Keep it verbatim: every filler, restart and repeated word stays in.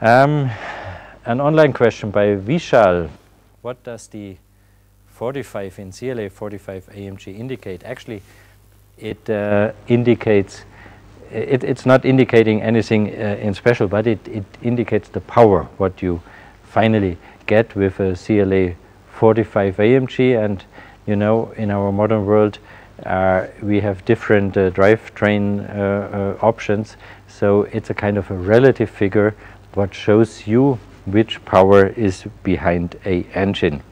Um, an online question by Vishal. What does the forty-five in C L A forty-five A M G indicate? Actually, it uh, indicates, it, it's not indicating anything uh, in special, but it, it indicates the power, what you finally get with a C L A forty-five A M G. And you know, in our modern world, Uh, we have different uh, drivetrain uh, uh, options, so it's a kind of a relative figure what shows you which power is behind a engine.